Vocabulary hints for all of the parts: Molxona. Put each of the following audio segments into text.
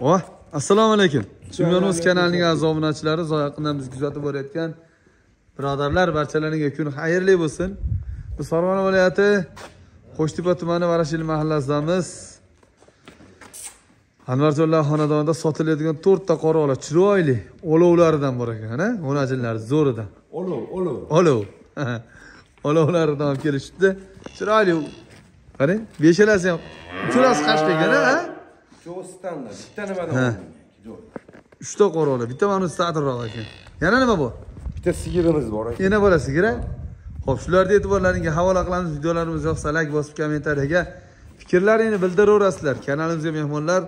Oh, assalomu alaykum. Chunyonoz kanalining a'zo obunachilari, zoyaqdan biz kuzatib borayotgan birodarlar, barchalariga kun xayrli bo'lsin. Biz Farg'ona viloyati Qo'shtepa tumani Varashil mahallasidamiz. Anvarjonlar xonadonida sotiladigan 4 ta qoravola chiroyli olovlaridan bor ekan, ha? Onajinlar zo'ridan. Olov. Olovlardan olib kelishdi. Chiroyli. Qarang, beshalasi ham. Uchalasi qashqa ekan, ha? Shu standart. Bitta nimadan olingan? 3 ta qoravola, bitta mana shu sadirroq ekan. Yana nima bor? Bitta sigirimiz bor ekan. Yana bola sigira. Xo'p, shularni e'tiborlaringizga havola qilamiz. Videolarimiz yoqsa like bosib, kommentariyaga fikrlaringizni bildiraverasizlar. Kanalimizga mehmonlar,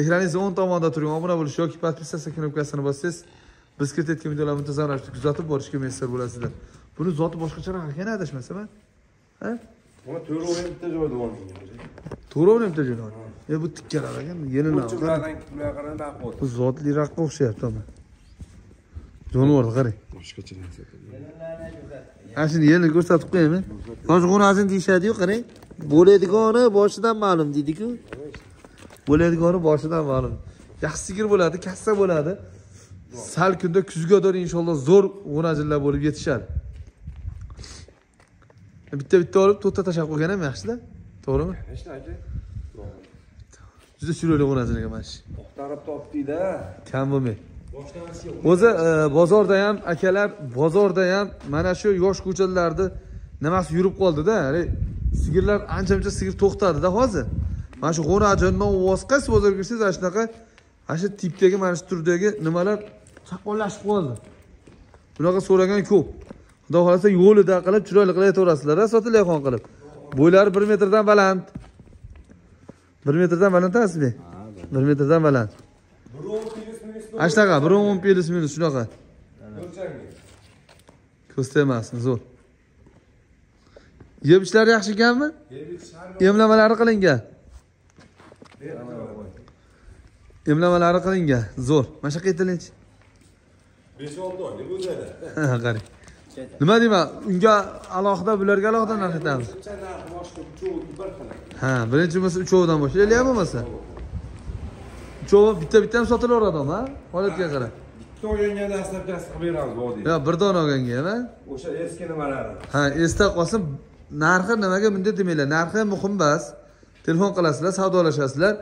ekraningiz o'ng tomonda turgan obuna bo'lish yoki podpisatsiya knopkasini bossangiz, biz kiritayotgan videolarni muntazam ravishda kuzatib borishga muvaffaq bo'lasizlar. Buni zoti boshqacharoq ekan, adashmasam-a? Ha? Mana 4 o'rinda joyda bo'lgan. 4 o'rinda joyda. Bu tikkalar ekan, yelinlar. Ulardan bular qarang, baquvvat. Bu zotli raqqa o'xshayapti, mana. Jonivor qarang. Boshqacha narsa. Yelinlarni ko'rsatdi. Ha, shuni yelni ko'rsatib qo'yaymi? Hozir g'unazin deyshadi-yu, qarang. Bo'ladigani boshidan ma'lum dedi-ku. Bo'ladigani boshidan ma'lum. Yaxshi sigir bo'ladi, kassa bo'ladi. Sal kunda kuzga qadar inshaalloh zo'r g'unajinlar bo'lib yetishadi. Bitta olib to'tta tashab qo'ygan ham yaxshi-da. To'g'rimi? Hech narsa. Juda chiroyli g'unajinga mana shu. To'xtarib topdik-da. Kam bo'lmay. O'zi bozorda ham akalar, bozorda ham mana shu yosh ko'chalarni nimasi yurib qoldi-da. Sigirlar ancha-muncha sigir to'xtadi-da hozir. Mana shu g'unajindan vosqasi bozorga kirsangiz, ana shunaqa, ana shu tipdagi, mana shu turdagi nimalar chaqonlashib qoldi. Bunaqa so'ragan ko'p. Xudo xolasa yo'lida qilib, chiroyli qilib aytaverasizlar, sotilayxon qilib. Bo'ylari 1 metrdan baland. 1 metrdan baland asli. 1 metrdan baland. 1.10 ashtaqa, 1.10 minus shunaqa. Ko'rsatmasin, zo'r. Yeb ishlari yaxshi ekanmi? Emlamalari qilingan. Emlamalari qilingan, zo'r. Mana shu qaytilinchi. 5-6 oylik o'zada. Ha, qarang. Nima deyman, unga alohida, bularga alohida narx aytamiz. Ha, birinchi bo'lsa 3-dan boshlaydi, eliyam bo'lmasa. 3 bitta ham sotilaveradi, ha? Holatga qarab. Bitta olganga dastlabkasi qilib beramiz, vodiy. Yo, bir dona olganga-mi? O'sha eski nimalari. Ha, esda qolsin, narxi nimaga bunday demanglar. Narxi muhim emas. Telefon qilasizlar, savdolashasizlar.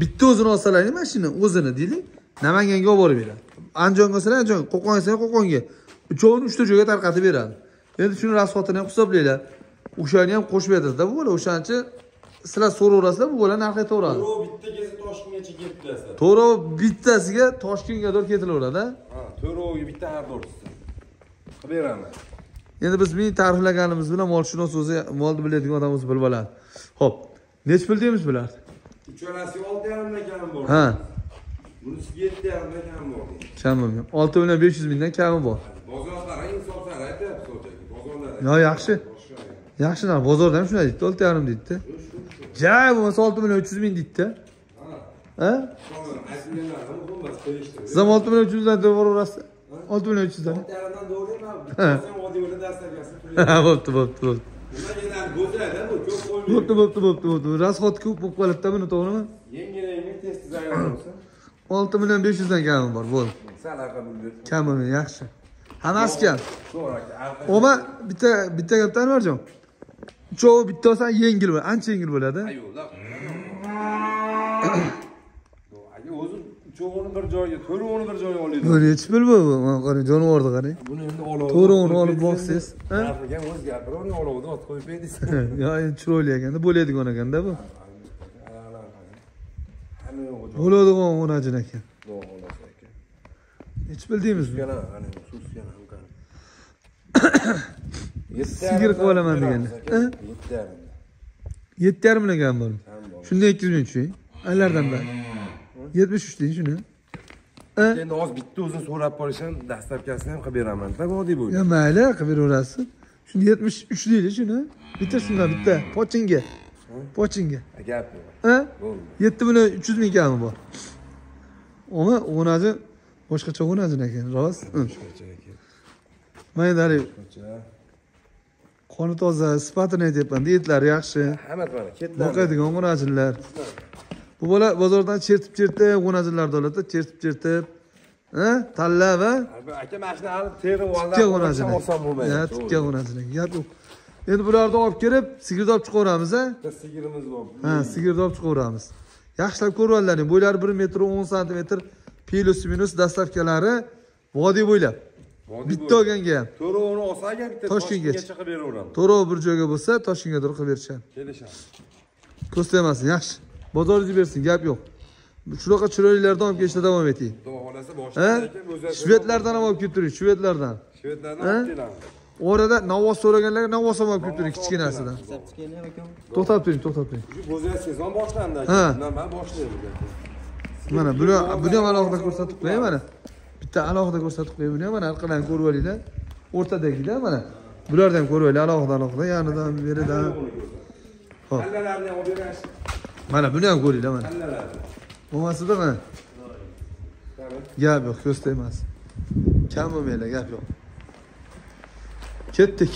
Bitta o'zini olsalaring mashinani, o'zini deylik, Namanganga olib borib beradi. Andijonga olsalar, Andijon, Qo'qonga olsalar, Qo'qonga. 3-ta joyga tarqatib beradi. Endi shuni rasxotini ham hisoblanglar. O'shani ham qo'shib aytasiz-da, bu bola o'shancha sizlar so'raverasizlar, bu bola narxi aytaveradi. To'g'ri, bittasiga Toshkentgacha ketkazasiz. To'g'ri, bittasiga Toshkentgacha ketilaveradi-da. Ha, to'g'riga bitta har do'risi. Qilib beraman. Endi biz ming ta'riflaganimiz bilan molxona so'zi molni biladigan odamimiz bilib oladi. Xo'p, nech pul deymiz bular? 3-alasi 6.5 million bor. Ha. Bunisi 7.5 million bor. Kam bo'lmaydi. 6.500 mingdan kami bor. Bozorlar insonlar aytayapti so'chaki, bozorlar. Yo, yaxshi. Yaxshi, na bozorda ham shunday deydi, 6.5 deydi-da. Ja, bo'lmasa 6.300 ming deydi-da. Ha? Siz ham 6.300 dan devoraverasiz. 6.300 dan. 6.5 dan devorayman. Sen vodiyga dastakasi turadi. Bo'pti, bo'pti. Bo'pti. Rasxot ko'p bo'lib qolibdi, buni to'g'rimi? Yengil-yengil tez tez aylansa. 6.500 dan kami bor, bo'ldi. Sal aqqa bo'ldi. Kami yaxshi. Hammasi kam. To'g'ri aka. Oma bitta gapdan Anvarjon. Uchov bitta olsan yengil bo'ladi, ancha yengil bo'ladi. Ha, yo'q, laq. Yo'q, o'zi uchovni bir joyga, to'rvini bir joyga oladi. Bu nech pul bu? Mana qarang, jonivorni qarang. Buni endi oladi. To'rvini olib boqsangiz, ha? Gapirgan o'zgar, birovni oladi, otib qo'yib berasiz. Yo, endi chiroyli ekanda, bo'ladigan ekanda bu. Bo'ladigan o'najin ekan. Hiç bildiğimiz mi? Sigir kovalaman deganda. 7.5 million bo'ldi. Shunda 200 ming. Aylardan beri. 73 deyin shuni. Endi hozir bitta o'zini so'rab borishim, dastlabkasini ham qilib beraman. Da vodiy bo'ldi. Ya mayli, qilib beraverasiz. Shunda 73 deylik shuni. Bitta shundan bitta pochinga. Pochinga. Gap. 7.300 ming kami bor. Ona o'najin boshqacha o'najin ekan, rost. Boshqacha ekan. Maydari. Boshqacha. Konu toza, sıfatı ne yapın? Etler yakışı. Hemen bana, ketler. Bakaydık, onu acınlar. Bu böyle bazordan çirtip, onu acınlar dolayı. Çirtip. Ha? Talla ve? Hakem aşına alıp terim vallahi. Tikke onu acınlar. Ya, tikke onu acınlar. Şimdi buralarda alıp girip, sigirdop çıkarıyoruz ha? Sigirimiz var. Ha, sigirdop çıkarıyoruz. Yaxshilab ko'rganlaring, bo'ylari 1 metr 10 santimetr plus minus dastlabkalari vodiy bo'ylab. Bitta olganga ham. To'rovini olsaga bitta Toshkentga chiqib beraveramiz. To'rov bir joyga bo'lsa, Toshkentga turib qilib berishadi. Kelishamiz. Ko'rsatmasin, yaxshi. Bozoringiz bersin, gap yo'q. Shunaqa chiroylilardan olib kelishda davom eting. Xudo xolasa boshqa ekan, o'zlari. Shvedlardan ham olib kelib turing, shvedlardan. Shvedlardan olib kelamiz. Orada navos so'raganlarga navos ham olib kelib turing, kichkinasidan. To'xtab turing, to'xtab turing. Bo'zay sezon boshlandi aka. Bundan men boshlayman. Mana buni ham alohida ko'rsatib qo'yay mana. Bitta alohida ko'rsatib qo'yay buni ham mana orqalarini ko'rib olinglar. O'rtadagida mana. Bularni ham ko'rib olinglar alohida, yonidan, beridan. Xo'p. Hallalarni ham olib beramiz. Mana buni ham ko'ringlar mana. Hallalarni. Bo'lmasada mana. Gap yo'q, ko'rsatmas. Kam bo'lmaylar, gap yo'q. Kettik.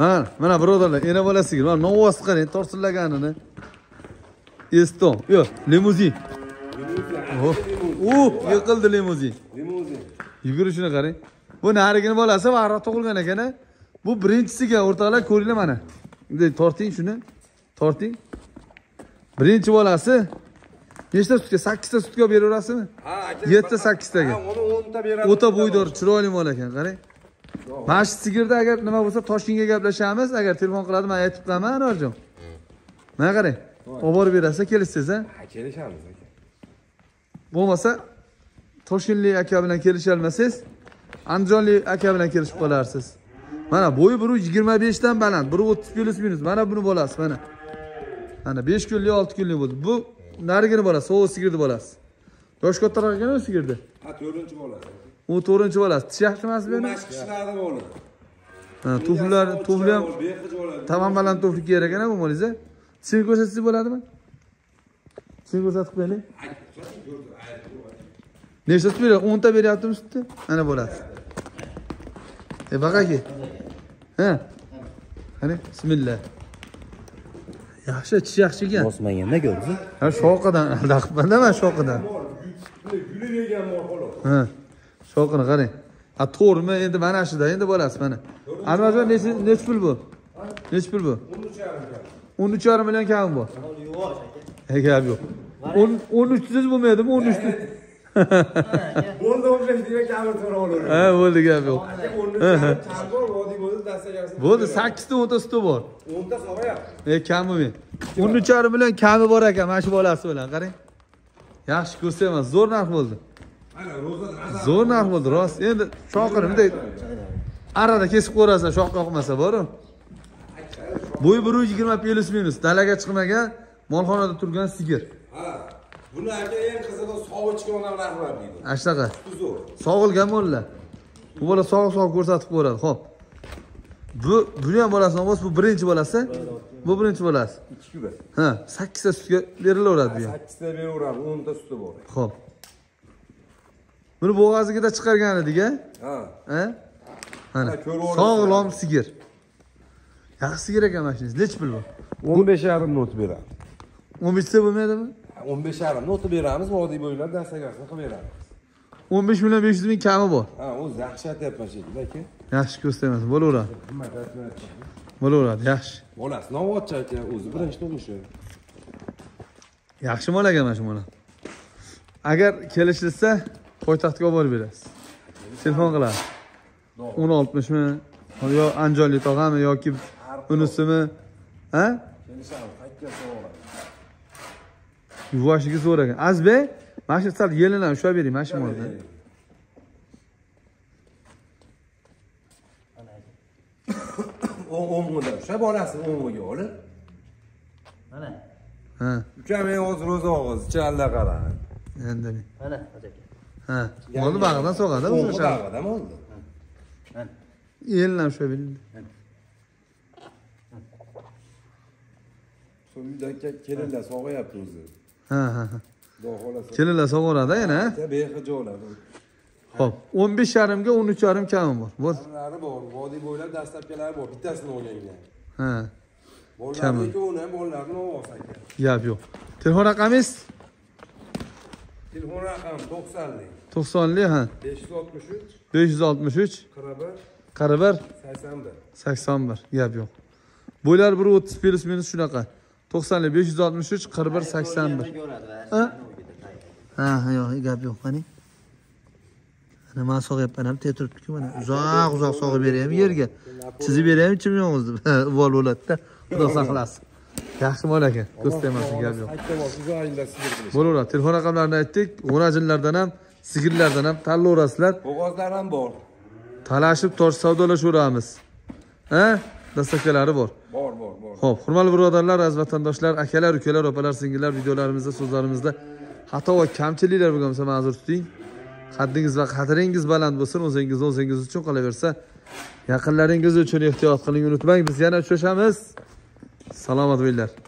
Ha, mana birodarlar, ena bolasiga mana novoz qarang, torsillaganini. Eston, yo'q, limuzin. Oh, yiqildi limuzin. Limuzin. Yugurishini qarang. Bu narigini bolasi vaqtda tug'ilgan ekan-a. Bu birinchisiga o'rtoqlar ko'ringlar mana. Bunday torting shuni. Torting. Birinchi bolasi nechta sutga? 8 ta sutga beraverasizmi? Ha, aka. 7 ta 8 taga. Ha, uni 10 ta beramiz. O'ta bo'ydor, chiroyli mol ekan, qarang. Mana shu sigirda agar nima bo'lsa Toshkentga gaplashamiz, agar telefon qiladi, men aytib qo'yaman, Anorjon. Mana qarang. Olib borib berasiz, kelishsiz, ha? Ha, kelishamiz, aka. Bo'lmasa Toshkentlik aka bilan kelisha olmasangiz, Andijonlik aka bilan kelishib qolarsiz. Mana bo'yi 1.25 dan baland, 1.30 minus. Mana buni bolasi, mana. Mana 5 kunlik, 6 kunlik bo'ldi. Bu narigini bolasi, sovuq sigirdi bolasi. Yosh kattaroq ekan-ku sigirdi. Ha, 4-chi bolasi. U 4-chi bolasi. Tish yaxshi emasmi buni? Mashq qiladi bo'ldi. Ha, tufli ham tamom baland tufli kerak ekan bu molingiz. Tishni ko'rsatsangiz bo'ladimi? Tishni ko'rsatib qo'yinglar. Nechta sut beradi? 10 ta beryaptimi sutni? Mana bo'ladi. Baqaki. Ha. Qani, bismillah. Yaxshi, tish yaxshi ekan. Bosmaganda ko'rsiz. Ha, shoqidan aldaqmanda men shoqidan. Guli yegan mol xolos. Ha. Shoqini qarang. Ha, to'g'rimi? Endi mana shida, endi bolasi mana. Anvarjon nech pul bu? Nech pul bu? 13,5. 13,5 million kam bu. Yo'q. Gap yo'q. 13 siz bo'lmaydimi? 13 siz. Bo'ldi, 15 demak kamir so'ra olaveradi. Ha, bo'ldi, gap yo'q. 13 kam bor, vodiy bo'ldi, dastagarsiz. Bo'ldi, 8 ta 10 ta suti bor. 10 ta so'rayapti. Kammi men. 13,5 million kami bor ekan, mana shu bolasi bilan qarang. Yaxshi ko'rsatmas, zo'r narx bo'ldi. Mana ro'za zo'r narx bo'ldi, rost. Endi shoqirni bunday arada kesib ko'rasan, shoqqa qilmasa bor-ku. Bo'yi 120 plus minus, dalaga chiqmagan, molxonada turgan sigir. Ha. Buni aka eng qizig'i sog'ichga onam rahmat deydi. Ana shunaqa. Zo'r. Sog'ilgan mollar. Bu bola sog'-sog' ko'rsatib ko'radi, xo'p. Buni ham bolasi nomos, bu birinchi bolasi. Bu birinchi bolasi. 2 kuba. Ha, 8 ta sutga berilaveradi bu ham. 8 ta beraveradi, 10 ta suti bor. Xo'p. Buni bo'g'azigida chiqargan edik, a? Ha. Ha? Mana. Sog'lom sigir. Yaxshi sigir ekan mashingiz. Nech pul bu? 15,5 not beradi. 15 ta bo'lmaydimi? 15,5 not beramiz, vodiy bo'ylab dastagasini qilib beramiz. 15 milyon 500 bin kami bor. Ha, o'zi yaxshi aytayapman shekilli, aka. Yaxshi ko'rsatmas, bo'laveradi. Bo'laveradi, yaxshi. Bolasi novatchi aka, o'zi birinchi tug'ishi. Yaxshi mol ekan mana shu mol. Agar kelishilsa, poytaxtga olib borib berasiz. Telefon qiladi. 1060 mi? Yo Andijonlik tog'ami yoki unisimi? Ha? Kelishamiz, hakka so'raymiz. Yuvashingiz zo'r ekan. Azbek Maşin sal yelinden şöyle vereyim maşin orada. On mu da? Şöyle bolasın on mu yolu? Ana. Ha. Üçemeyi oz roza oz çalda kalan. Endemi. Ana. Ha. Oldu bağdan sokada mı? Oldu bağda mı oldu? Ana. Yelinden şöyle vereyim. Son bir dakika kelirle soğuk yaptınız. Ha ha ha. Kelinlar so'g'oradi yana. Behijob oladi. Hop. 15 yarımga 13 yarım kamim bor. Borlari bor. Vodiy bo'ylab dastlabkilari bor. Bittasini o'rgangan. Ha. Borlarni o'ni, borlarni o'lsa ekan. Gap yo'q. Telefon raqamingiz? Telefon raqam 90lik. 90lik ha. 563 563 41 81 81. Gap yo'q. Bo'ylar 1.30 plus minus shunaqa. 90lik 563 41 81. Ha? Ha, yo'q, gap yo'q, qani. Nima sog'yapman ham tetiribdi-ku mana. Uzoq-uzoq sog'ib berayam yerga. Chizib berayam ichim yo'g'izni. Uvol bo'ladi-da. Xudo saqlasin. Yaxshi mol ekan. Ko'stemasin gap yo'q. Bo'laveradi. Telefon raqamlarini aytdik. G'urajinlardan ham, sigirlardan ham tanlaverasizlar. Bo'g'ozlar ham bor. Talashib, torsh savdolashaveramiz. Ha? Dastakalari bor. Bor. Xo'p, hurmatli birodarlar, aziz vatandoshlar, akalar, ukalar, opalar, singillar, videolarimizda, so'zlarimizda xato va kamchiliklar bo'lgansa ma'zur tuting. Haddingiz va qadringiz baland bo'lsin, o'zingiz uchun qolaversa, yaqinlaringiz uchun ehtiyot qilingni unutmang. Biz yana uchrashamiz. Salomat bo'linglar.